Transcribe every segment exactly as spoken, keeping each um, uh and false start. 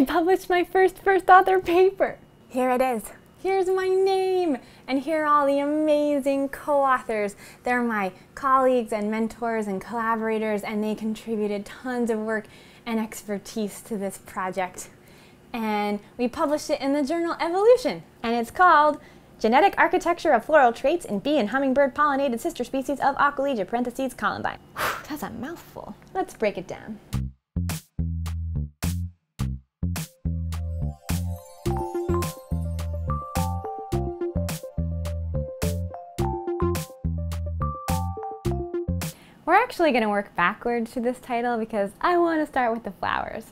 I published my first first author paper. Here it is. Here's my name, and here are all the amazing co-authors. They're my colleagues and mentors and collaborators, and they contributed tons of work and expertise to this project. And we published it in the journal Evolution, and it's called Genetic Architecture of Floral Traits in Bee and Hummingbird Pollinated Sister Species of Aquilegia parentheses Columbine. Whew, that's a mouthful. Let's break it down. We're actually going to work backwards through this title because I want to start with the flowers.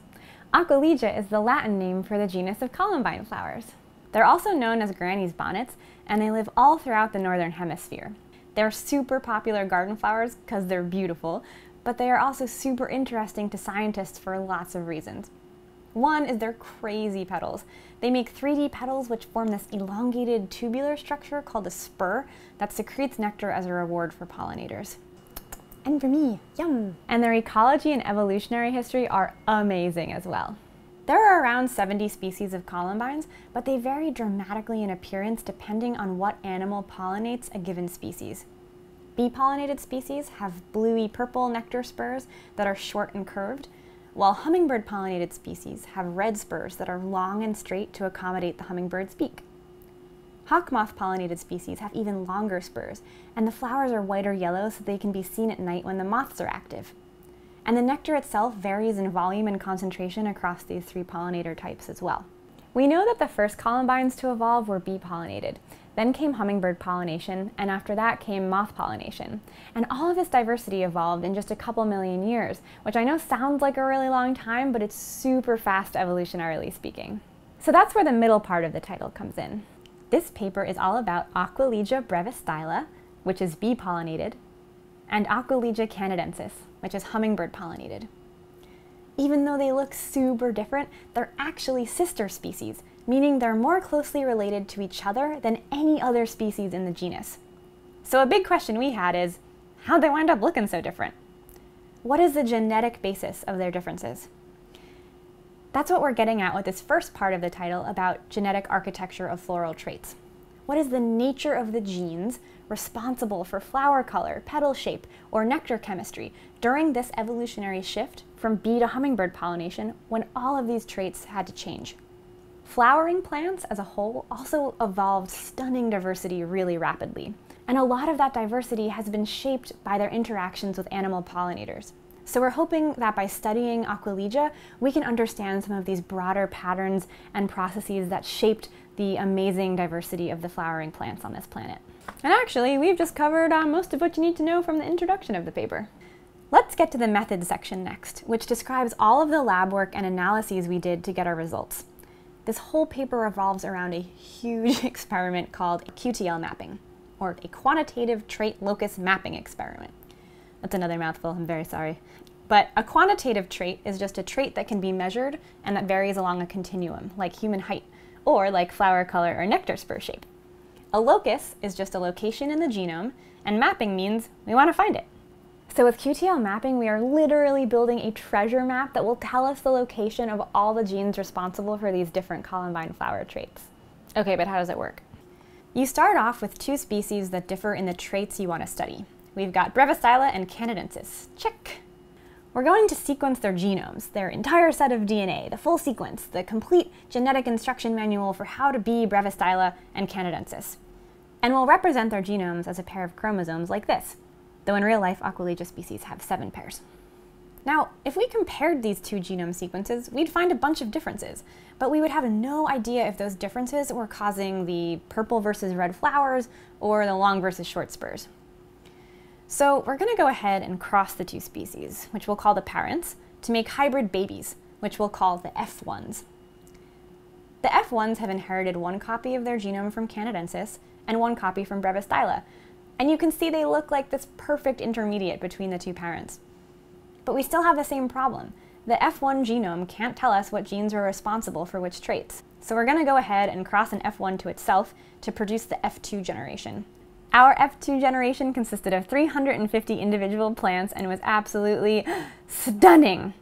Aquilegia is the Latin name for the genus of columbine flowers. They're also known as granny's bonnets, and they live all throughout the northern hemisphere. They're super popular garden flowers because they're beautiful, but they are also super interesting to scientists for lots of reasons. One is their crazy petals. They make three D petals which form this elongated tubular structure called a spur that secretes nectar as a reward for pollinators. And for me, yum! And their ecology and evolutionary history are amazing as well. There are around seventy species of columbines, but they vary dramatically in appearance depending on what animal pollinates a given species. Bee-pollinated species have bluey-purple nectar spurs that are short and curved, while hummingbird-pollinated species have red spurs that are long and straight to accommodate the hummingbird's beak. Hawkmoth-pollinated species have even longer spurs, and the flowers are white or yellow so they can be seen at night when the moths are active. And the nectar itself varies in volume and concentration across these three pollinator types as well. We know that the first columbines to evolve were bee-pollinated, then came hummingbird pollination, and after that came moth pollination. And all of this diversity evolved in just a couple million years, which I know sounds like a really long time, but it's super fast evolutionarily speaking. So that's where the middle part of the title comes in. This paper is all about Aquilegia brevistyla, which is bee-pollinated, and Aquilegia canadensis, which is hummingbird-pollinated. Even though they look super different, they're actually sister species, meaning they're more closely related to each other than any other species in the genus. So a big question we had is, how'd they wind up looking so different? What is the genetic basis of their differences? That's what we're getting at with this first part of the title about genetic architecture of floral traits. What is the nature of the genes responsible for flower color, petal shape, or nectar chemistry during this evolutionary shift from bee to hummingbird pollination when all of these traits had to change? Flowering plants as a whole also evolved stunning diversity really rapidly, and a lot of that diversity has been shaped by their interactions with animal pollinators. So we're hoping that by studying Aquilegia, we can understand some of these broader patterns and processes that shaped the amazing diversity of the flowering plants on this planet. And actually, we've just covered uh, most of what you need to know from the introduction of the paper. Let's get to the methods section next, which describes all of the lab work and analyses we did to get our results. This whole paper revolves around a huge experiment called Q T L mapping, or a quantitative trait locus mapping experiment. That's another mouthful, I'm very sorry. But a quantitative trait is just a trait that can be measured and that varies along a continuum, like human height, or like flower color or nectar spur shape. A locus is just a location in the genome, and mapping means we want to find it. So with Q T L mapping, we are literally building a treasure map that will tell us the location of all the genes responsible for these different columbine flower traits. Okay, but how does it work? You start off with two species that differ in the traits you want to study. We've got brevistyla and canadensis. Check! We're going to sequence their genomes, their entire set of D N A, the full sequence, the complete genetic instruction manual for how to be brevistyla and canadensis. And we'll represent their genomes as a pair of chromosomes like this, though in real life Aquilegia species have seven pairs. Now, if we compared these two genome sequences, we'd find a bunch of differences, but we would have no idea if those differences were causing the purple versus red flowers or the long versus short spurs. So we're going to go ahead and cross the two species, which we'll call the parents, to make hybrid babies, which we'll call the F ones. The F ones have inherited one copy of their genome from canadensis and one copy from brevistyla, and you can see they look like this perfect intermediate between the two parents. But we still have the same problem. The F one genome can't tell us what genes were responsible for which traits, so we're going to go ahead and cross an F one to itself to produce the F two generation. Our F two generation consisted of three hundred fifty individual plants and was absolutely stunning.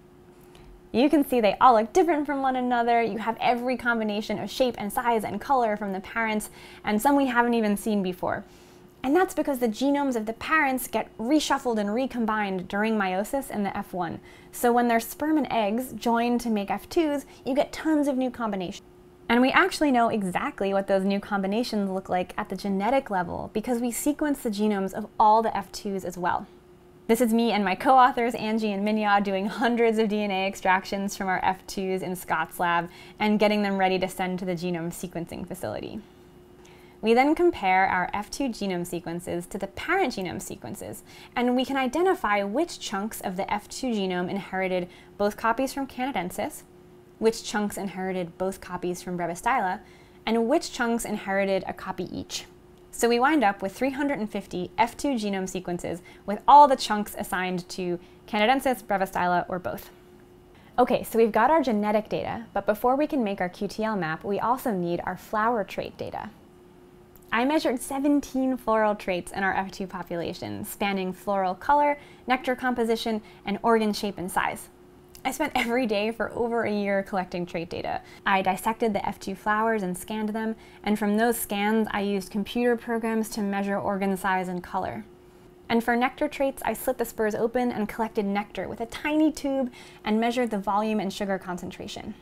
You can see they all look different from one another. You have every combination of shape and size and color from the parents, and some we haven't even seen before. And that's because the genomes of the parents get reshuffled and recombined during meiosis in the F one. So when their sperm and eggs join to make F twos, you get tons of new combinations. And we actually know exactly what those new combinations look like at the genetic level because we sequence the genomes of all the F twos as well. This is me and my co-authors, Angie and Minya, doing hundreds of D N A extractions from our F twos in Scott's lab and getting them ready to send to the genome sequencing facility. We then compare our F two genome sequences to the parent genome sequences, and we can identify which chunks of the F two genome inherited both copies from canadensis, which chunks inherited both copies from brevistyla, and which chunks inherited a copy each. So we wind up with three hundred fifty F two genome sequences with all the chunks assigned to canadensis, brevistyla, or both. Okay, so we've got our genetic data, but before we can make our Q T L map, we also need our flower trait data. I measured seventeen floral traits in our F two population, spanning floral color, nectar composition, and organ shape and size. I spent every day for over a year collecting trait data. I dissected the F two flowers and scanned them, and from those scans I used computer programs to measure organ size and color. And for nectar traits, I slit the spurs open and collected nectar with a tiny tube and measured the volume and sugar concentration.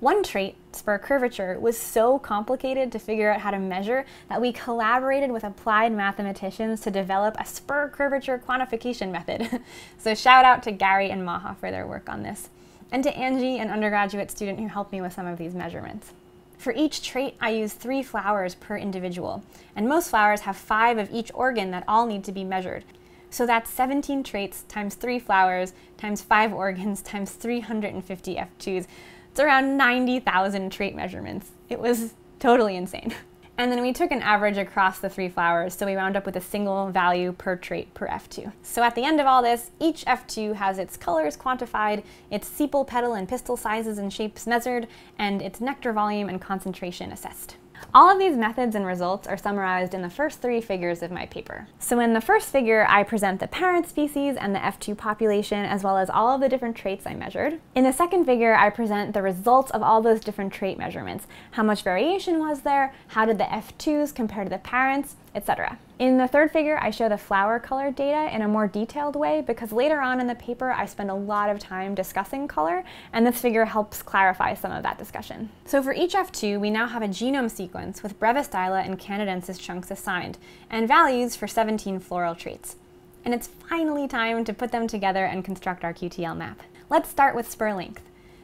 One trait, spur curvature, was so complicated to figure out how to measure that we collaborated with applied mathematicians to develop a spur curvature quantification method. So shout out to Gary and Maha for their work on this, and to Angie, an undergraduate student who helped me with some of these measurements. For each trait, I used three flowers per individual, and most flowers have five of each organ that all need to be measured. So that's seventeen traits times three flowers times five organs times three hundred fifty F twos. It's around ninety thousand trait measurements. It was totally insane. And then we took an average across the three flowers, so we wound up with a single value per trait per F two. So at the end of all this, each F two has its colors quantified, its sepal, petal, and pistil sizes and shapes measured, and its nectar volume and concentration assessed. All of these methods and results are summarized in the first three figures of my paper. So in the first figure, I present the parent species and the F two population, as well as all of the different traits I measured. In the second figure, I present the results of all those different trait measurements. How much variation was there? How did the F twos compare to the parents, et cetera. In the third figure, I show the flower color data in a more detailed way because later on in the paper, I spend a lot of time discussing color, and this figure helps clarify some of that discussion. So for each F two, we now have a genome sequence with brevistyla and canadensis chunks assigned, and values for seventeen floral traits. And it's finally time to put them together and construct our Q T L map. Let's start with spur length.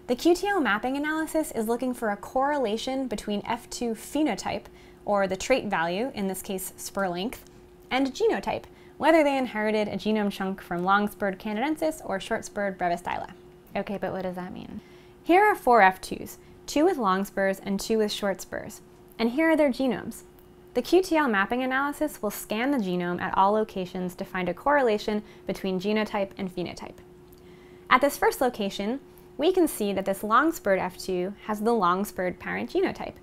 The Q T L mapping analysis is looking for a correlation between F two phenotype, or the trait value, in this case spur length, and genotype, whether they inherited a genome chunk from long-spurred canadensis or short-spurred brevistyla. Okay, but what does that mean? Here are four F twos, two with long spurs and two with short spurs, and here are their genomes. The Q T L mapping analysis will scan the genome at all locations to find a correlation between genotype and phenotype. At this first location, we can see that this long-spurred F two has the long-spurred parent genotype,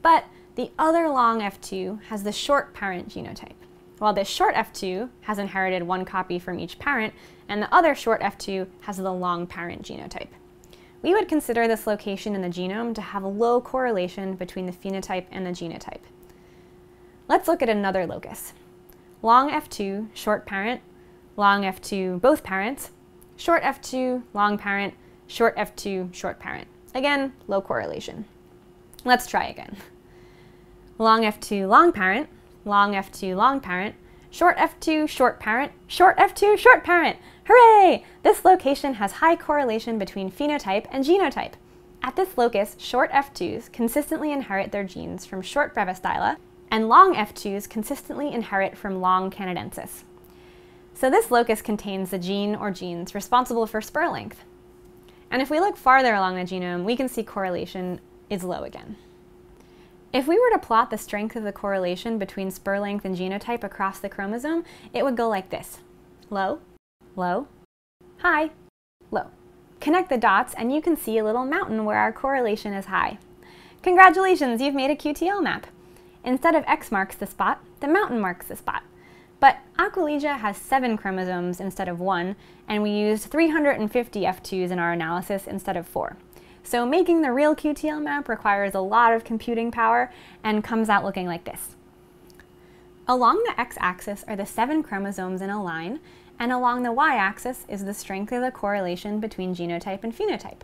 but the other long F two has the short parent genotype, while this short F two has inherited one copy from each parent, and the other short F two has the long parent genotype. We would consider this location in the genome to have a low correlation between the phenotype and the genotype. Let's look at another locus. Long F two, short parent, long F two, both parents, short F two, long parent, short F two, short parent. Again, low correlation. Let's try again. Long F two, long parent, long F two, long parent, short F two, short parent, short F two, short parent. Hooray! This location has high correlation between phenotype and genotype. At this locus, short F twos consistently inherit their genes from short brevistyla, and long F twos consistently inherit from long canadensis. So this locus contains the gene or genes responsible for spur length. And if we look farther along the genome, we can see correlation is low again. If we were to plot the strength of the correlation between spur length and genotype across the chromosome, it would go like this. Low, low, high, low. Connect the dots and you can see a little mountain where our correlation is high. Congratulations, you've made a Q T L map. Instead of X marks the spot, the mountain marks the spot. But Aquilegia has seven chromosomes instead of one, and we used three hundred fifty F twos in our analysis instead of four. So making the real Q T L map requires a lot of computing power and comes out looking like this. Along the x-axis are the seven chromosomes in a line, and along the y-axis is the strength of the correlation between genotype and phenotype.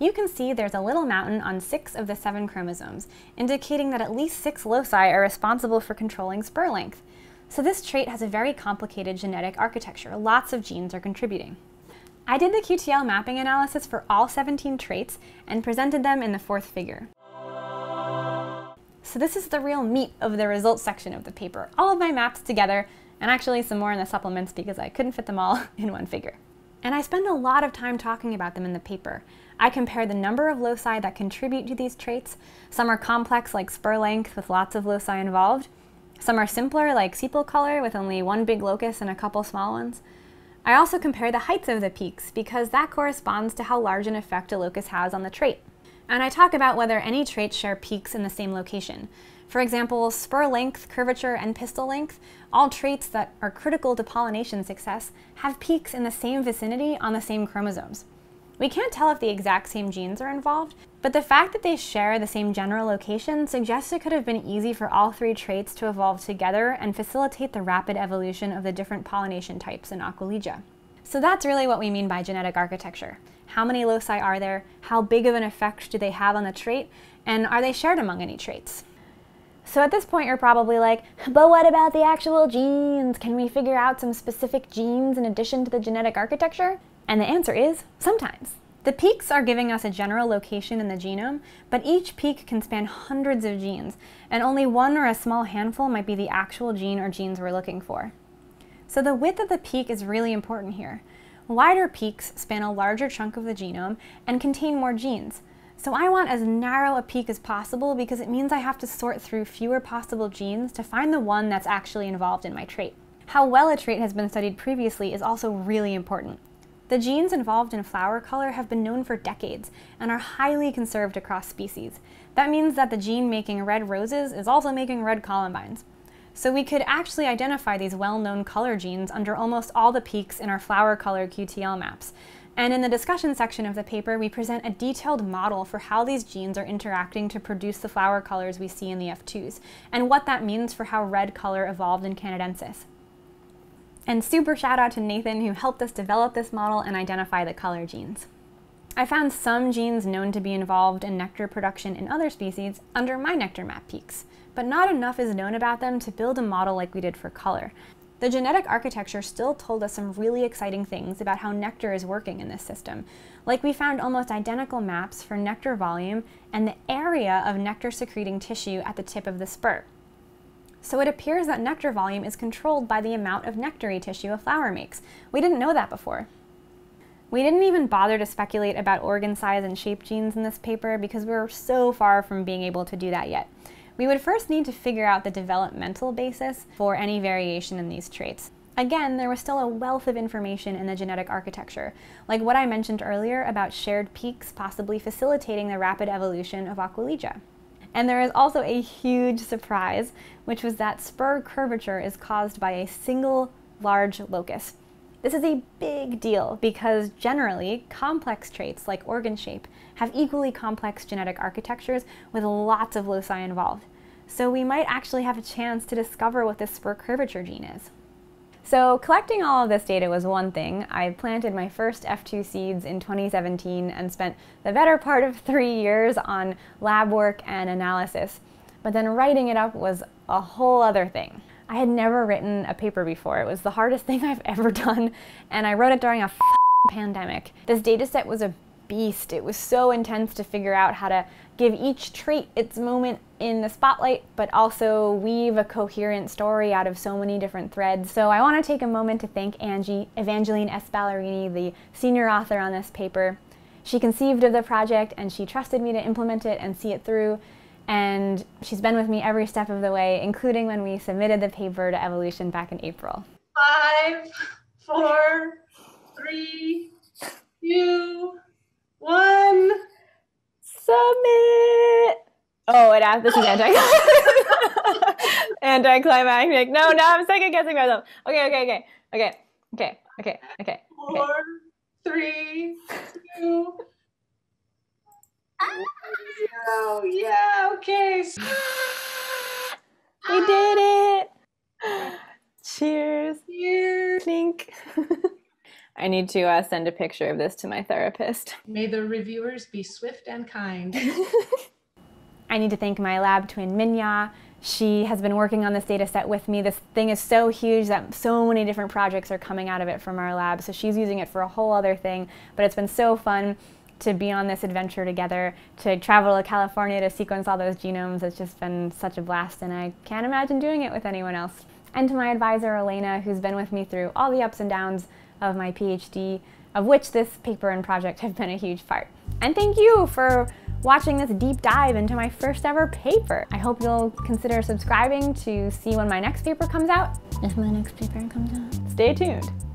You can see there's a little mountain on six of the seven chromosomes, indicating that at least six loci are responsible for controlling spur length. So this trait has a very complicated genetic architecture. Lots of genes are contributing. I did the Q T L mapping analysis for all seventeen traits and presented them in the fourth figure. So this is the real meat of the results section of the paper. All of my maps together, and actually some more in the supplements because I couldn't fit them all in one figure. And I spend a lot of time talking about them in the paper. I compare the number of loci that contribute to these traits. Some are complex like spur length with lots of loci involved. Some are simpler like sepal color with only one big locus and a couple small ones. I also compare the heights of the peaks because that corresponds to how large an effect a locus has on the trait. And I talk about whether any traits share peaks in the same location. For example, spur length, curvature, and pistil length, all traits that are critical to pollination success, have peaks in the same vicinity on the same chromosomes. We can't tell if the exact same genes are involved, but the fact that they share the same general location suggests it could have been easy for all three traits to evolve together and facilitate the rapid evolution of the different pollination types in Aquilegia. So that's really what we mean by genetic architecture. How many loci are there? How big of an effect do they have on the trait? And are they shared among any traits? So at this point you're probably like, but what about the actual genes? Can we figure out some specific genes in addition to the genetic architecture? And the answer is, sometimes. The peaks are giving us a general location in the genome, but each peak can span hundreds of genes, and only one or a small handful might be the actual gene or genes we're looking for. So the width of the peak is really important here. Wider peaks span a larger chunk of the genome and contain more genes. So I want as narrow a peak as possible because it means I have to sort through fewer possible genes to find the one that's actually involved in my trait. How well a trait has been studied previously is also really important. The genes involved in flower color have been known for decades and are highly conserved across species. That means that the gene making red roses is also making red columbines. So we could actually identify these well-known color genes under almost all the peaks in our flower color Q T L maps. And in the discussion section of the paper, we present a detailed model for how these genes are interacting to produce the flower colors we see in the F twos, and what that means for how red color evolved in canadensis. And super shout out to Nathan who helped us develop this model and identify the color genes. I found some genes known to be involved in nectar production in other species under my nectar map peaks, but not enough is known about them to build a model like we did for color. The genetic architecture still told us some really exciting things about how nectar is working in this system. Like we found almost identical maps for nectar volume and the area of nectar secreting tissue at the tip of the spur. So it appears that nectar volume is controlled by the amount of nectary tissue a flower makes. We didn't know that before. We didn't even bother to speculate about organ size and shape genes in this paper because we were so far from being able to do that yet. We would first need to figure out the developmental basis for any variation in these traits. Again, there was still a wealth of information in the genetic architecture, like what I mentioned earlier about shared peaks possibly facilitating the rapid evolution of Aquilegia. And there is also a huge surprise, which was that spur curvature is caused by a single large locus. This is a big deal because generally complex traits like organ shape have equally complex genetic architectures with lots of loci involved. So we might actually have a chance to discover what this spur curvature gene is. So collecting all of this data was one thing. I planted my first F two seeds in twenty seventeen and spent the better part of three years on lab work and analysis. But then writing it up was a whole other thing. I had never written a paper before. It was the hardest thing I've ever done, and I wrote it during a f***ing pandemic. This dataset was a beast. It was so intense to figure out how to give each trait its moment in the spotlight, but also weave a coherent story out of so many different threads. So I want to take a moment to thank Angie, Evangeline S. Ballerini, the senior author on this paper. She conceived of the project and she trusted me to implement it and see it through. And she's been with me every step of the way, including when we submitted the paper to Evolution back in April. Five, four, three, two, one. Submit! Oh, it asked this again. Anticlimactic. No, now I'm second guessing myself. Okay, okay, okay, okay, okay, okay, okay. Four, okay. three, two. Oh, yeah, okay. We did it. Cheers. Cheers. Clink. I need to uh, send a picture of this to my therapist. May the reviewers be swift and kind. I need to thank my lab twin, Minya. She has been working on this data set with me. This thing is so huge that so many different projects are coming out of it from our lab. So she's using it for a whole other thing, but it's been so fun to be on this adventure together, to travel to California to sequence all those genomes. It's just been such a blast, and I can't imagine doing it with anyone else. And to my advisor, Elena, who's been with me through all the ups and downs of my PhD, of which this paper and project have been a huge part. And thank you for watching this deep dive into my first ever paper. I hope you'll consider subscribing to see when my next paper comes out. If my next paper comes out. Stay tuned.